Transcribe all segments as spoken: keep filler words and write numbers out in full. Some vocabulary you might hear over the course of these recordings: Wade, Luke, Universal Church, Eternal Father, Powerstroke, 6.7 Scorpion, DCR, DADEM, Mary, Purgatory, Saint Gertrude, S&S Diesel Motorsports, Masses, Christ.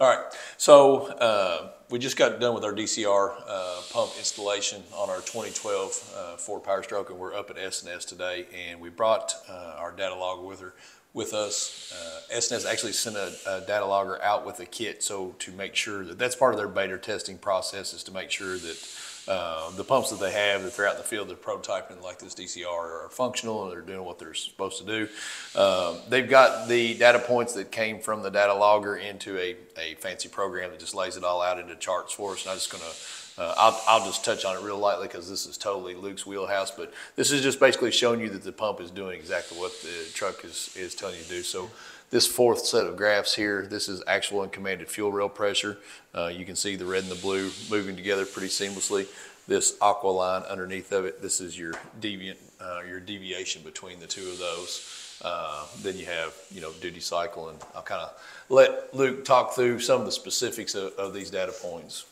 All right, so uh, we just got done with our D C R uh, pump installation on our twenty twelve uh, Ford Powerstroke, and we're up at S and S today, and we brought uh, our data logger with her, with us. Uh, S and S actually sent a, a data logger out with a kit, so to make sure that that's part of their beta testing process, is to make sure that uh, the pumps that they have, that they're out in the field, they're prototyping like this D C R, are functional and they're doing what they're supposed to do. Um, they've got the data points that came from the data logger into a, a fancy program that just lays it all out into charts for us, and I'm just gonna Uh, I'll, I'll just touch on it real lightly because this is totally Luke's wheelhouse, but this is just basically showing you that the pump is doing exactly what the truck is, is telling you to do. So this fourth set of graphs here, this is actual uncommanded fuel rail pressure. Uh, you can see the red and the blue moving together pretty seamlessly. This aqua line underneath of it, this is your deviant, uh, your deviation between the two of those. Uh, then you have, you know, duty cycle, and I'll kind of let Luke talk through some of the specifics of, of these data points.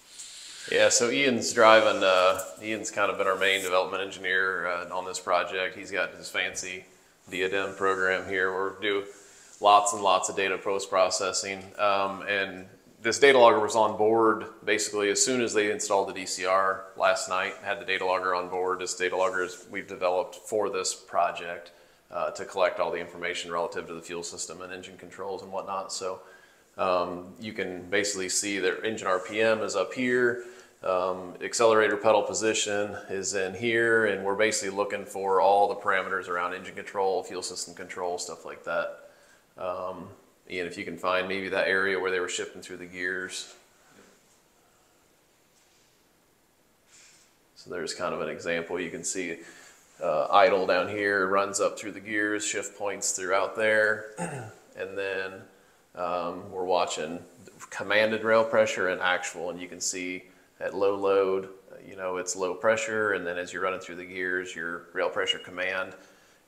Yeah, so Ian's driving, uh, Ian's kind of been our main development engineer uh, on this project. He's got his fancy DADEM program here where we do lots and lots of data post-processing. Um, and this data logger was on board basically as soon as they installed the D C R last night, had the data logger on board. This data logger is, we've developed for this project uh, to collect all the information relative to the fuel system and engine controls and whatnot. So um, you can basically see their engine R P M is up here. Um, accelerator pedal position is in here, and we're basically looking for all the parameters around engine control, fuel system control, stuff like that. Um, and if you can find maybe that area where they were shifting through the gears. So there's kind of an example. You can see uh, idle down here, runs up through the gears, shift points throughout there, and then um, we're watching commanded rail pressure and actual, and you can see at low load, you know, it's low pressure, and then as you're running through the gears, your rail pressure command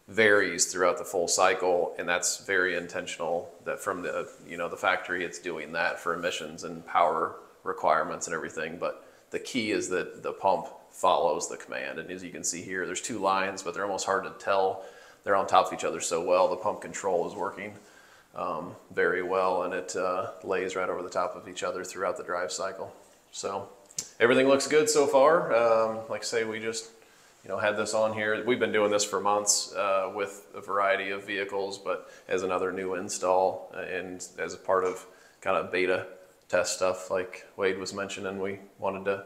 varies throughout the full cycle, and that's very intentional, that from the, you know, the factory it's doing that for emissions and power requirements and everything, but the key is that the pump follows the command. And as you can see here, there's two lines, but they're almost hard to tell. They're on top of each other so well. The pump control is working um, very well, and it uh, lays right over the top of each other throughout the drive cycle. So everything looks good so far. Um, like I say, we just, you know, had this on here. We've been doing this for months uh, with a variety of vehicles, but as another new install and as a part of kind of beta test stuff like Wade was mentioning, we wanted to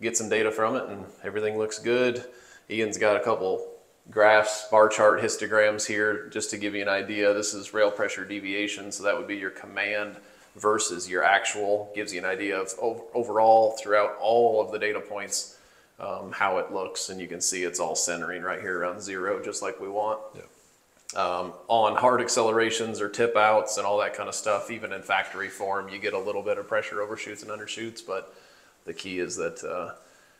get some data from it, and everything looks good. Ian's got a couple graphs, bar chart histograms here just to give you an idea. This is rail pressure deviation, so that would be your command versus your actual, gives you an idea of overall throughout all of the data points, um, how it looks. And you can see it's all centering right here around zero, just like we want. Yeah. Um, on hard accelerations or tip outs and all that kind of stuff, even in factory form, you get a little bit of pressure overshoots and undershoots, but the key is that uh,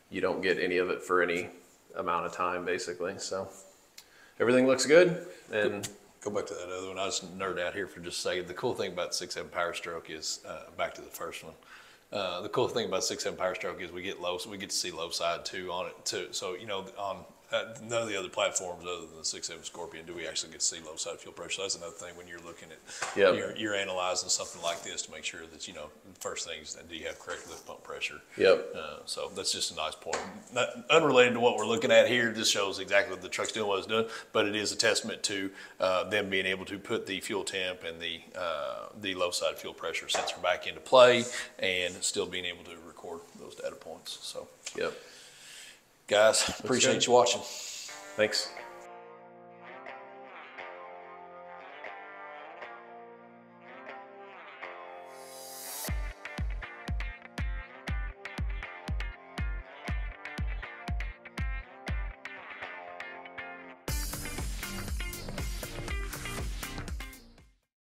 you don't get any of it for any amount of time, basically. So everything looks good. And go back to that other one. I was nerd out here for just a second. The cool thing about six seven Powerstroke is, uh, back to the first one, uh, the cool thing about six seven Powerstroke is we get low, so we get to see low side too on it too. So, you know, on uh, none of the other platforms other than the six seven Scorpion do we actually get to see low side fuel pressure. That's another thing when you're looking at, yep. you're, you're analyzing something like this to make sure that, you know, the first thing is that do you have correct lift pump pressure? Yep. Uh, so that's just a nice point. Not unrelated to what we're looking at here, just shows exactly what the truck's doing, what it's doing, but it is a testament to uh, them being able to put the fuel temp and the, uh, the low side fuel pressure sensor back into play and still being able to record those data points. So, yep. Guys, appreciate you watching. Thanks.